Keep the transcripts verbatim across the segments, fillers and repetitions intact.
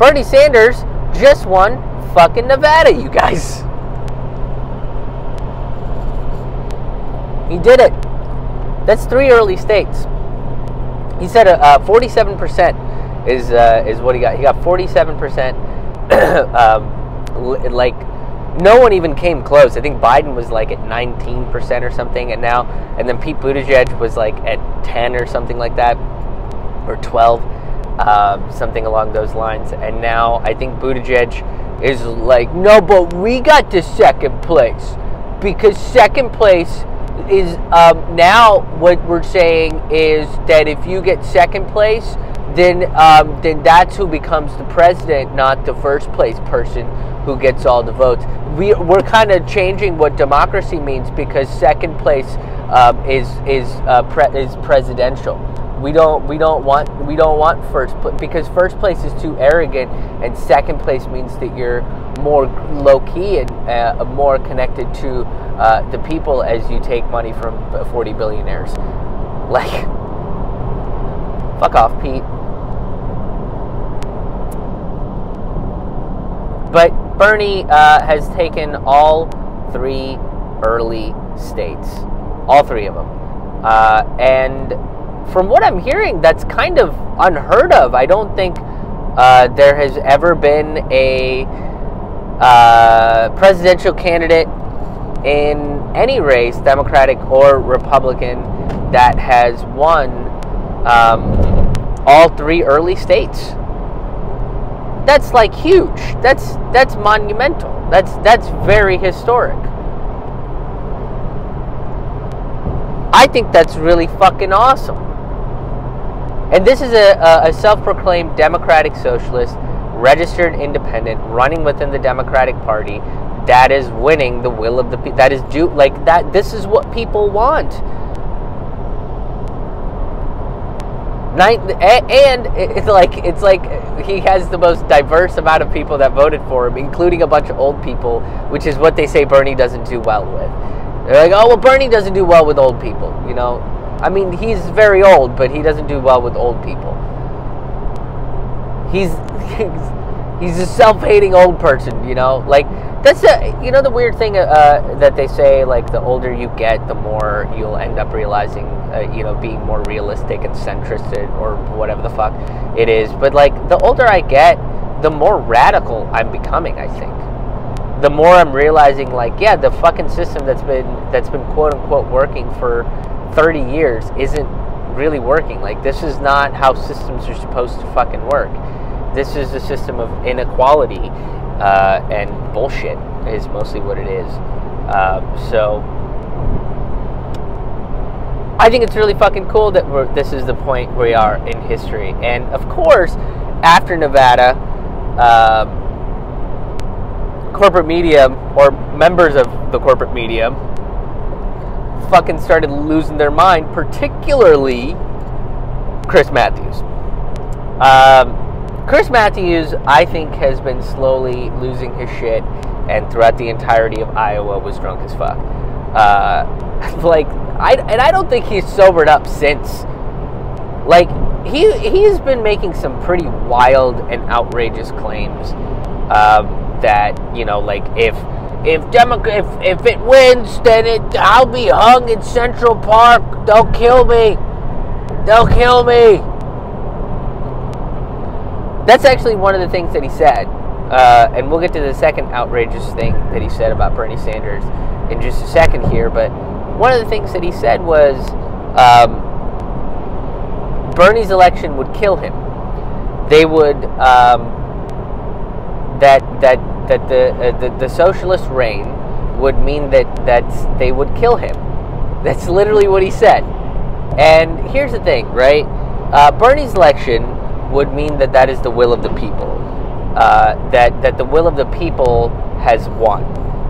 Bernie Sanders just won fucking Nevada, you guys. He did it. That's three early states. He said uh, forty-seven percent is uh, is what he got. He got forty-seven percent. um, like, no one even came close. I think Biden was like at nineteen percent or something, and now and then Pete Buttigieg was like at ten or something like that, or twelve, uh, something along those lines. And now I think Buttigieg is like, no, but we got to second place because second place is um, now what we're saying is that if you get second place, then um, then that's who becomes the president, not the first place person who gets all the votes. We we're kind of changing what democracy means because second place um, is is uh, pre- is presidential. We don't we don't want we don't want first place because first place is too arrogant, and second place means that you're more low key and uh, more connected to uh, the people as you take money from forty billionaires. Like, fuck off, Pete. But Bernie uh, has taken all three early states, all three of them, uh, and from what I'm hearing, that's kind of unheard of. I don't think uh, there has ever been a uh, presidential candidate in any race, Democratic or Republican, that has won um, all three early states. That's like huge. That's that's monumental. That's that's very historic. I think that's really fucking awesome. And this is a, a self-proclaimed democratic socialist, registered independent, running within the Democratic Party, that is winning the will of the people. That is due, like that. This is what people want. Nine, and it's like it's like he has the most diverse amount of people that voted for him, including a bunch of old people, which is what they say Bernie doesn't do well with. They're like, oh, well, Bernie doesn't do well with old people, you know? I mean, he's very old, but he doesn't do well with old people. He's he's, he's a self-hating old person, you know? Like, that's a, you know the weird thing uh, that they say, like, the older you get, the more you'll end up realizing, uh, you know, being more realistic and centrist or whatever the fuck it is. But, like, the older I get, the more radical I'm becoming, I think. The more I'm realizing, like, yeah, the fucking system that's been, that's been quote-unquote working for thirty years isn't really working. Like, this is not how systems are supposed to fucking work. This is a system of inequality. Uh, and bullshit is mostly what it is. Um, so I think it's really fucking cool that we're, this is the point we are in history. And of course, after Nevada, um, corporate media or members of the corporate media fucking started losing their mind, particularly Chris Matthews. Um, Chris Matthews, I think, has been slowly losing his shit, and throughout the entirety of Iowa was drunk as fuck. Uh, like, I and I don't think he's sobered up since. Like, he he's been making some pretty wild and outrageous claims um, that, you know, like if if Demo- if if it wins, then it I'll be hung in Central Park. Don't kill me. Don't kill me. That's actually one of the things that he said, uh, and we'll get to the second outrageous thing that he said about Bernie Sanders in just a second here, but one of the things that he said was um, Bernie's election would kill him. They would, um, that that that the, uh, the the socialist reign would mean that, that they would kill him. That's literally what he said. And here's the thing, right? Uh, Bernie's election would mean that that is the will of the people, uh, that that the will of the people has won.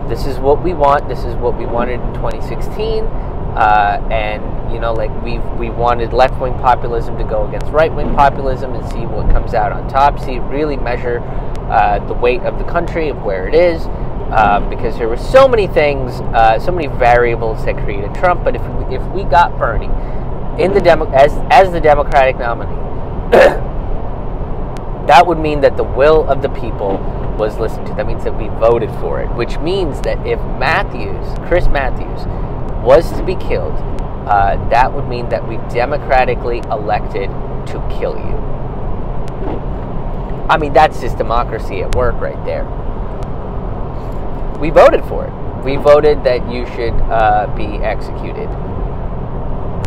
This is what we want. This is what we wanted in twenty sixteen, uh, and you know, like we've we wanted left-wing populism to go against right-wing populism and see what comes out on top. See, really measure uh, the weight of the country of where it is, uh, because there were so many things, uh, so many variables that created Trump. But if we, if we got Bernie in the demo as as the Democratic nominee. That would mean that the will of the people was listened to. That means that we voted for it, which means that if Matthews, Chris Matthews, was to be killed, uh, that would mean that we democratically elected to kill you. I mean, that's just democracy at work right there. We voted for it. We voted that you should uh, be executed.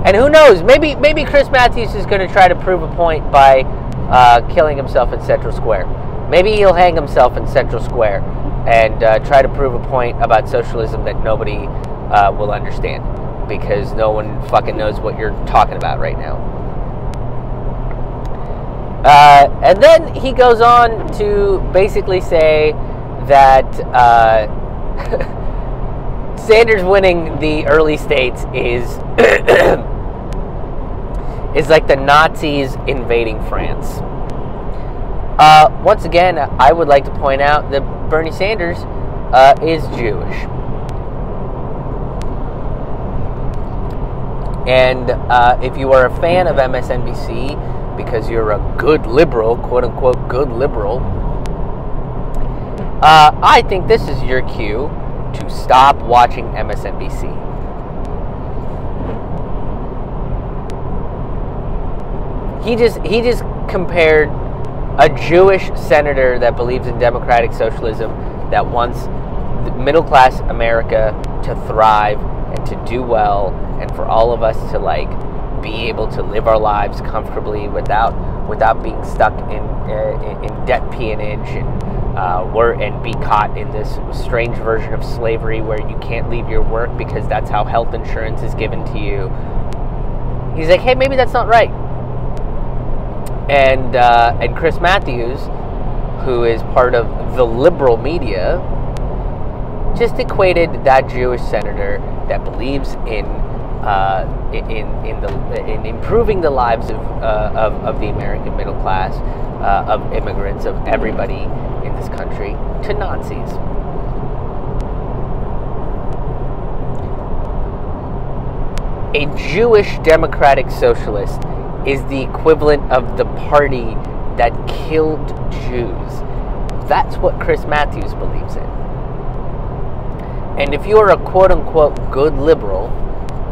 And who knows? Maybe maybe Chris Matthews is going to try to prove a point by uh, killing himself in Central Square. Maybe he'll hang himself in Central Square and uh, try to prove a point about socialism that nobody uh, will understand, because no one fucking knows what you're talking about right now. Uh, and then he goes on to basically say that uh, Sanders winning the early states is is like the Nazis invading France. Uh, once again, I would like to point out that Bernie Sanders uh, is Jewish. And uh, if you are a fan of M S N B C, because you're a good liberal, quote-unquote good liberal, uh, I think this is your cue to stop watching M S N B C. He just he just compared a Jewish senator that believes in democratic socialism, that wants middle-class America to thrive and to do well, and for all of us to like be able to live our lives comfortably without without being stuck in uh, in debt peonage and uh, were and be caught in this strange version of slavery where you can't leave your work because that's how health insurance is given to you. He's like, hey, maybe that's not right. And uh, and Chris Matthews, who is part of the liberal media, just equated that Jewish senator that believes in uh, in in the in improving the lives of uh, of, of the American middle class, uh, of immigrants, of everybody in this country, to Nazis. A Jewish democratic socialist is the equivalent of the party that killed Jews. That's what Chris Matthews believes in. And if you're a quote-unquote good liberal,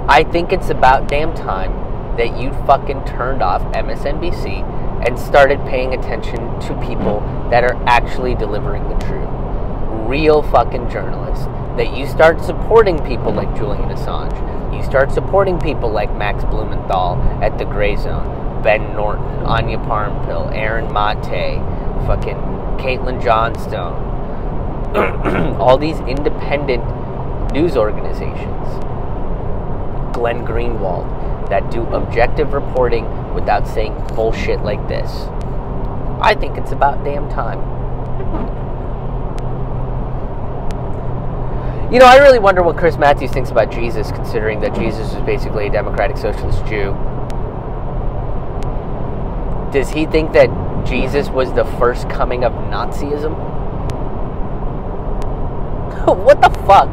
I think it's about damn time that you fucking turned off M S N B C and started paying attention to people that are actually delivering the truth. Real fucking journalists. That you start supporting people like Julian Assange. You start supporting people like Max Blumenthal at the Gray Zone, Ben Norton, Anya Parmpill, Aaron Mate, fucking Caitlin Johnstone, all these independent news organizations, Glenn Greenwald, that do objective reporting without saying bullshit like this. I think it's about damn time. You know, I really wonder what Chris Matthews thinks about Jesus, considering that Jesus was basically a democratic socialist Jew. Does he think that Jesus was the first coming of Nazism? What the fuck?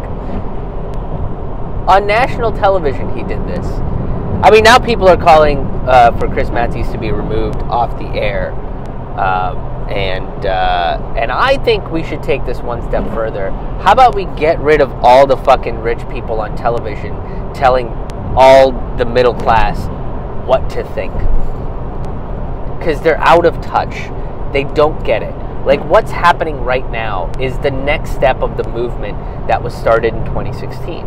On national television he did this. I mean, now people are calling uh, for Chris Matthews to be removed off the air. Um... And uh, and I think we should take this one step further. How about we get rid of all the fucking rich people on television telling all the middle class what to think? Because they're out of touch. They don't get it. Like, what's happening right now is the next step of the movement that was started in twenty sixteen.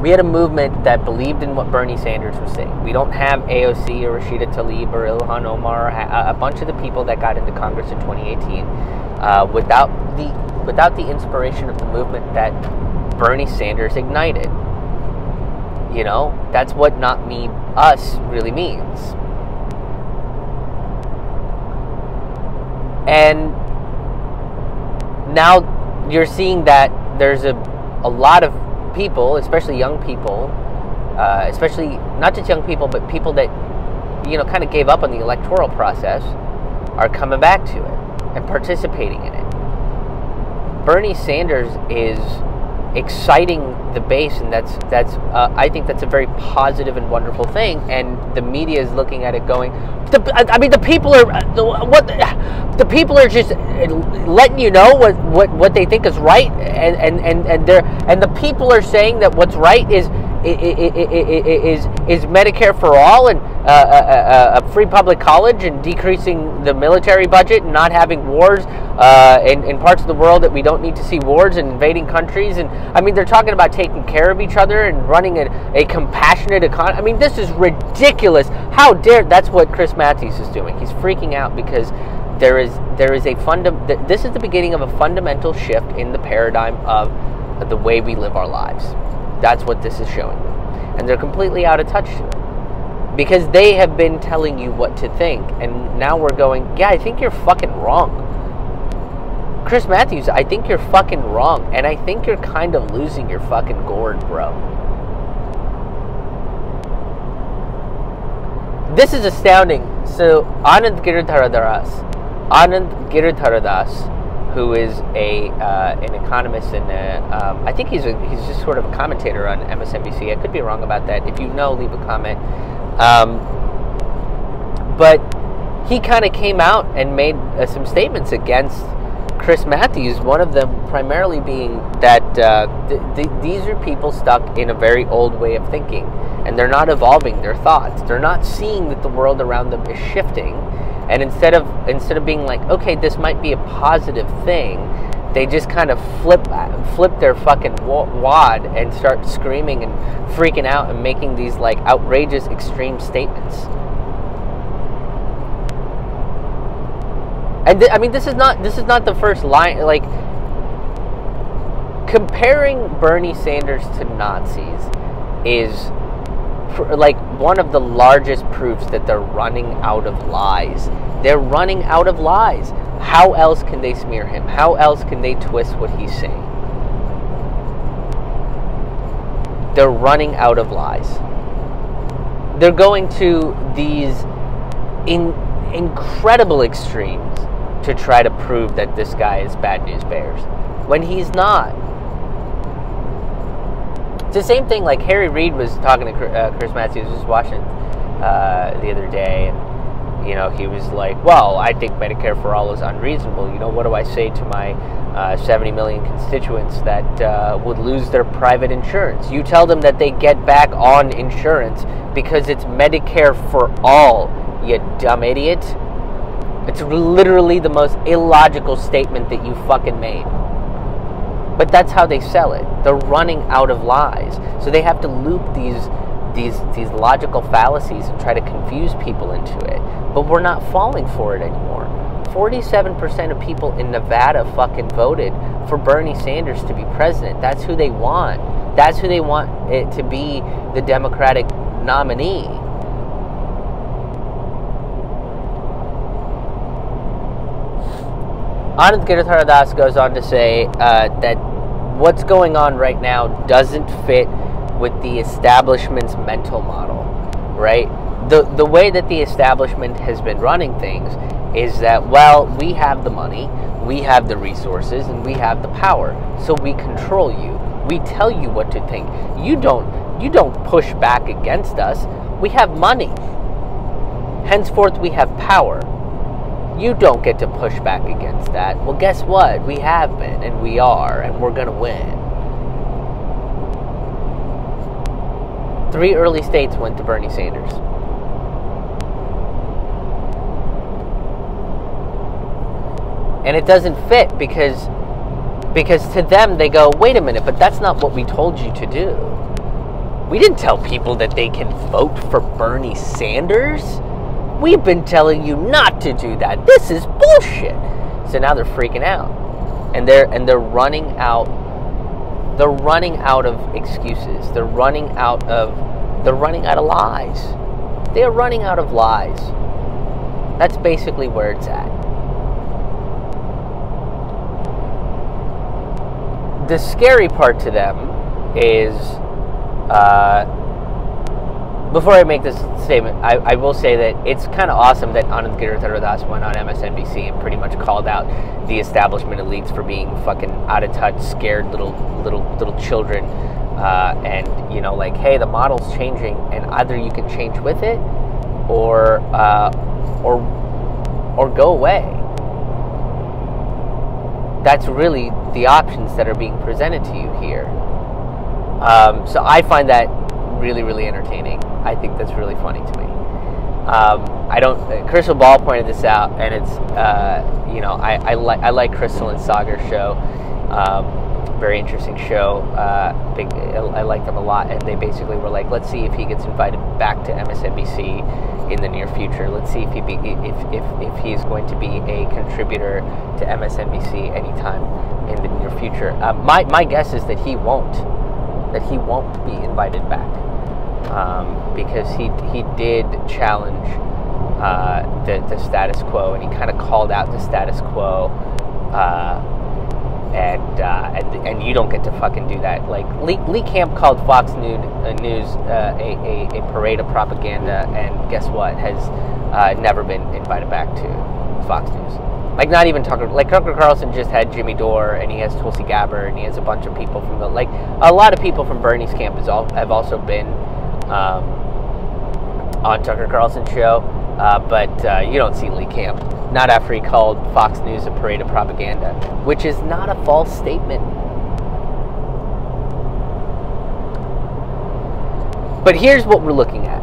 We had a movement that believed in what Bernie Sanders was saying. We don't have A O C or Rashida Tlaib or Ilhan Omar, or a bunch of the people that got into Congress in twenty eighteen uh, without the without the inspiration of the movement that Bernie Sanders ignited. You know, that's what "not me, us" really means. And now you're seeing that there's a a lot of people, especially young people, uh, especially not just young people, but people that, you know, kind of gave up on the electoral process, are coming back to it and participating in it. Bernie Sanders is exciting the base, and that's that's uh, I think that's a very positive and wonderful thing. And the media is looking at it going, the, I, I mean, the people are the, what the people are just letting you know what, what, what they think is right, and and and and they're and the people are saying that what's right is is is Medicare for all and uh, a, a free public college and decreasing the military budget and not having wars uh, in, in parts of the world that we don't need to see wars and invading countries. And I mean, they're talking about taking care of each other and running a, a compassionate economy. I mean, this is ridiculous. How dare, that's what Chris Matthews is doing. He's freaking out because there is, there is a funda- this is the beginning of a fundamental shift in the paradigm of the way we live our lives. That's what this is showing me. And they're completely out of touch to it. Because they have been telling you what to think. And now we're going, yeah, I think you're fucking wrong. Chris Matthews, I think you're fucking wrong. And I think you're kind of losing your fucking gourd, bro. This is astounding. So, Anand Giridharadas. Anand Giridharadas. Who is a uh, an economist and a, um, I think he's a, he's just sort of a commentator on M S N B C. I could be wrong about that. If you know, leave a comment. Um, but he kind of came out and made uh, some statements against Chris Matthews. One of them primarily being that uh, th- th- these are people stuck in a very old way of thinking, and they're not evolving their thoughts. They're not seeing that the world around them is shifting. And instead of instead of being like, okay, this might be a positive thing, they just kind of flip flip their fucking wad and start screaming and freaking out and making these like outrageous extreme statements. And th- I mean, this is not this is not the first line. Like comparing Bernie Sanders to Nazis is like one of the largest proofs that they're running out of lies. They're running out of lies. How else can they smear him? How else can they twist what he's saying? They're running out of lies. They're going to these in, incredible extremes to try to prove that this guy is bad news bears, when he's not. It's the same thing, like Harry Reid was talking to uh, Chris Matthews, was watching uh, the other day, and, you know, he was like, well, I think Medicare for all is unreasonable. You know, what do I say to my uh, seventy million constituents that uh, would lose their private insurance? You tell them that they get back on insurance because it's Medicare for all, you dumb idiot. It's literally the most illogical statement that you fucking made. But that's how they sell it. They're running out of lies. So they have to loop these these these logical fallacies and try to confuse people into it. But we're not falling for it anymore. forty-seven percent of people in Nevada fucking voted for Bernie Sanders to be president. That's who they want. That's who they want it to be, the Democratic nominee. Anand Giridharadas goes on to say uh, that what's going on right now doesn't fit with the establishment's mental model, right? The the way that the establishment has been running things is that, well, we have the money, we have the resources, and we have the power, so we control you. We tell you what to think. You don't you don't push back against us. We have money. Henceforth, we have power. You don't get to push back against that. Well, guess what? We have been, and we are, and we're going to win. Three early states went to Bernie Sanders. And it doesn't fit because, because to them, they go, wait a minute, but that's not what we told you to do. We didn't tell people that they can vote for Bernie Sanders. We've been telling you not to do that. This is bullshit. So now they're freaking out, and they're and they're running out. They're running out of excuses. They're running out of. They're running out of lies. They are running out of lies. That's basically where it's at. The scary part to them is. Uh, Before I make this statement, I, I will say that it's kind of awesome that Anand Giridharadas went on M S N B C and pretty much called out the establishment elites for being fucking out of touch, scared little little little children uh, and, you know, like, hey, the model's changing, and either you can change with it or, uh, or, or go away. That's really the options that are being presented to you here. Um, so I find that really, really entertaining. I think that's really funny to me. Um, I don't. Crystal Ball pointed this out, and it's uh, you know I, I like I like Crystal and Sagar's show. Um, very interesting show. Uh, big, I like them a lot, and they basically were like, let's see if he gets invited back to M S N B C in the near future. Let's see if he be, if if if he's going to be a contributor to M S N B C anytime in the near future. Uh, my my guess is that he won't. That he won't be invited back. Um, because he he did challenge uh, the, the status quo, and he kind of called out the status quo, uh, and, uh, and and you don't get to fucking do that. Like Lee, Lee Camp called Fox News, uh, news uh, a, a, a parade of propaganda, and guess what? Has uh, never been invited back to Fox News. Like not even Tucker. Like Tucker Carlson just had Jimmy Dore, and he has Tulsi Gabbard, and he has a bunch of people from the like a lot of people from Bernie's camp has all have also been. Um, on Tucker Carlson's show, uh, but uh, you don't see Lee Camp. Not after he called Fox News a parade of propaganda, which is not a false statement. But here's what we're looking at.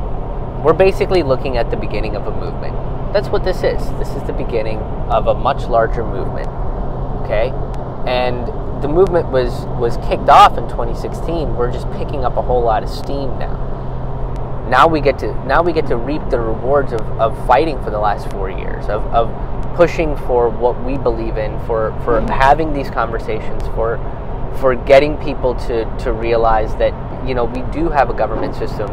We're basically looking at the beginning of a movement. That's what this is. This is the beginning of a much larger movement. Okay? And the movement was, was kicked off in twenty sixteen. We're just picking up a whole lot of steam now. Now we get to now we get to reap the rewards of, of fighting for the last four years, of, of pushing for what we believe in, for, for having these conversations, for for getting people to, to realize that, you know, we do have a government system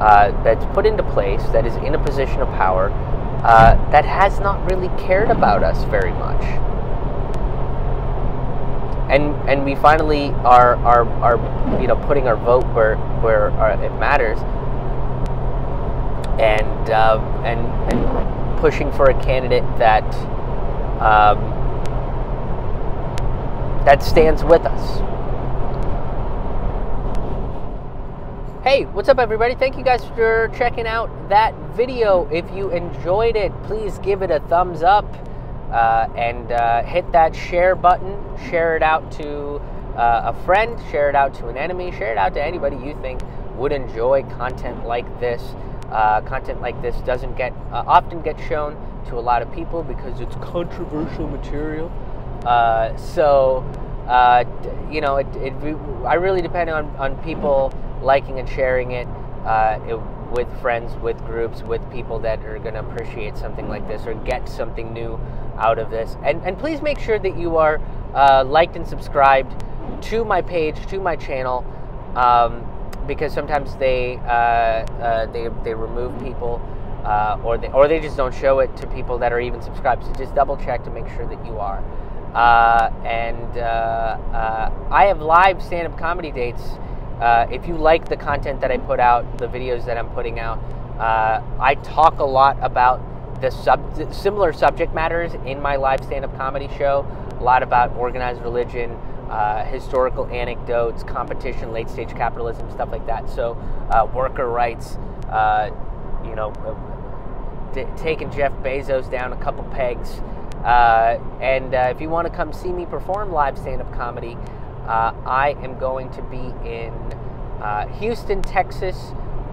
uh, that's put into place, that is in a position of power, uh, that has not really cared about us very much. And and we finally are are, are you know putting our vote where where our, it matters. And, uh, and and pushing for a candidate that um, that stands with us. Hey, what's up, everybody? Thank you guys for checking out that video. If you enjoyed it, please give it a thumbs up uh, and uh, hit that share button. Share it out to uh, a friend. Share it out to an enemy. Share it out to anybody you think would enjoy content like this. Uh, content like this doesn't get uh, often get shown to a lot of people because it's controversial material. Uh, so, uh, you know, it, it, I really depend on, on people liking and sharing it, uh, it with friends, with groups, with people that are going to appreciate something like this or get something new out of this. And, and please make sure that you are uh, liked and subscribed to my page, to my channel. Um, Because sometimes they uh, uh, they they remove people, uh, or they or they just don't show it to people that are even subscribed. So just double check to make sure that you are. Uh, and uh, uh, I have live stand-up comedy dates. Uh, if you like the content that I put out, the videos that I'm putting out, uh, I talk a lot about the sub similar subject matters in my live stand-up comedy show. A lot about organized religion. Uh, historical anecdotes, competition, late-stage capitalism, stuff like that. So, uh, worker rights, uh, you know, uh, d taking Jeff Bezos down a couple pegs. Uh, and uh, if you want to come see me perform live stand-up comedy, uh, I am going to be in uh, Houston, Texas,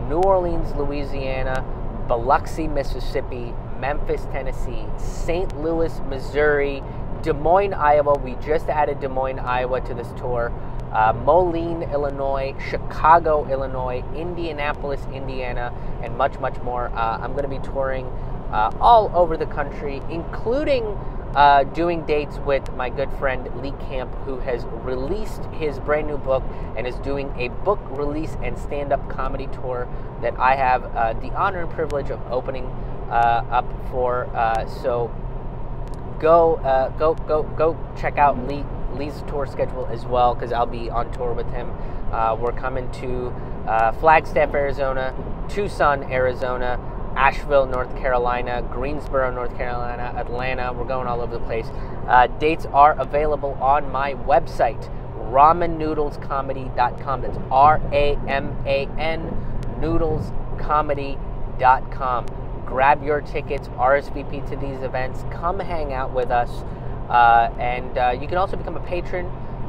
New Orleans, Louisiana, Biloxi, Mississippi, Memphis, Tennessee, Saint Louis, Missouri, Des Moines, Iowa. We just added Des Moines, Iowa to this tour. Uh, Moline, Illinois, Chicago, Illinois, Indianapolis, Indiana, and much, much more. Uh, I'm going to be touring uh, all over the country, including uh, doing dates with my good friend Lee Camp, who has released his brand new book and is doing a book release and stand-up comedy tour that I have uh, the honor and privilege of opening uh, up for. Uh, so. Go, uh, go, go, go! Check out Lee, Lee's tour schedule as well, because I'll be on tour with him. Uh, we're coming to uh, Flagstaff, Arizona, Tucson, Arizona, Asheville, North Carolina, Greensboro, North Carolina, Atlanta. We're going all over the place. Uh, dates are available on my website, ramen noodles comedy dot com. That's R A M A N noodles comedy dot com. Grab your tickets, R S V P to these events. Come hang out with us. Uh, and uh, you can also become a patron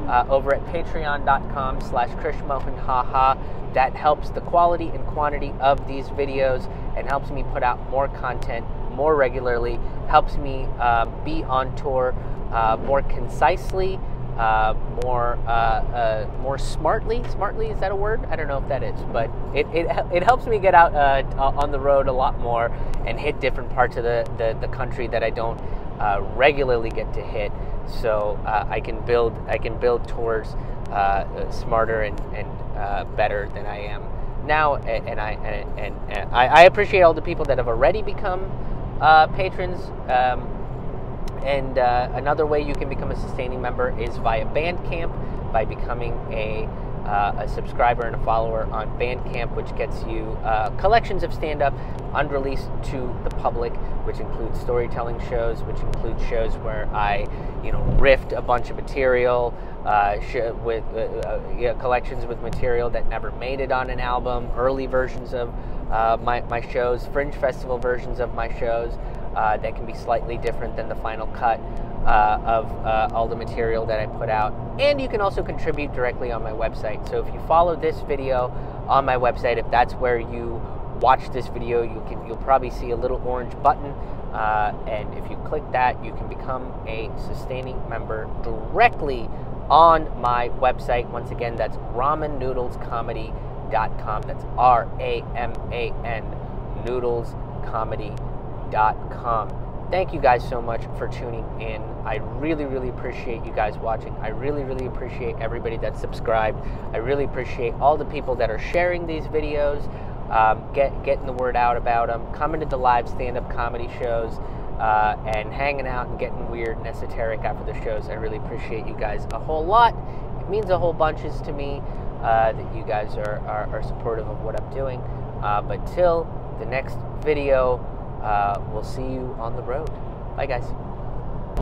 uh, over at patreon.com slash krishmohanhaha. That helps the quality and quantity of these videos and helps me put out more content more regularly, helps me uh, be on tour uh, more concisely, uh, more uh, uh, more smartly. Smartly, is that a word? I don't know if that is, but it it, it helps me get out uh, on the road a lot more and hit different parts of the, the, the country that I don't Uh, regularly get to hit, so uh, I can build I can build tours uh, smarter and, and uh, better than I am now, and, and I and, and, and I appreciate all the people that have already become uh, patrons. Um, and uh, another way you can become a sustaining member is via Bandcamp, by becoming a Uh, a subscriber and a follower on Bandcamp, which gets you uh, collections of stand-up unreleased to the public, which includes storytelling shows, which includes shows where I, you know, riffed a bunch of material, uh, sh- with uh, uh, you know, collections with material that never made it on an album, early versions of uh, my, my shows, Fringe Festival versions of my shows uh, that can be slightly different than the final cut Uh, of uh, all the material that I put out. And you can also contribute directly on my website. So if you follow this video on my website, if that's where you watch this video, you can, you'll probably see a little orange button. Uh, and if you click that, you can become a sustaining member directly on my website. Once again, that's ramen noodles comedy dot com. That's R A M A N noodles comedy dot com. Thank you guys so much for tuning in. I really, really appreciate you guys watching. I really, really appreciate everybody that's subscribed. I really appreciate all the people that are sharing these videos, um, get, getting the word out about them, coming to the live stand-up comedy shows, uh, and hanging out and getting weird and esoteric after the shows. I really appreciate you guys a whole lot. It means a whole bunches to me uh, that you guys are, are, are supportive of what I'm doing. Uh, but till the next video, Uh, we'll see you on the road. Bye, guys.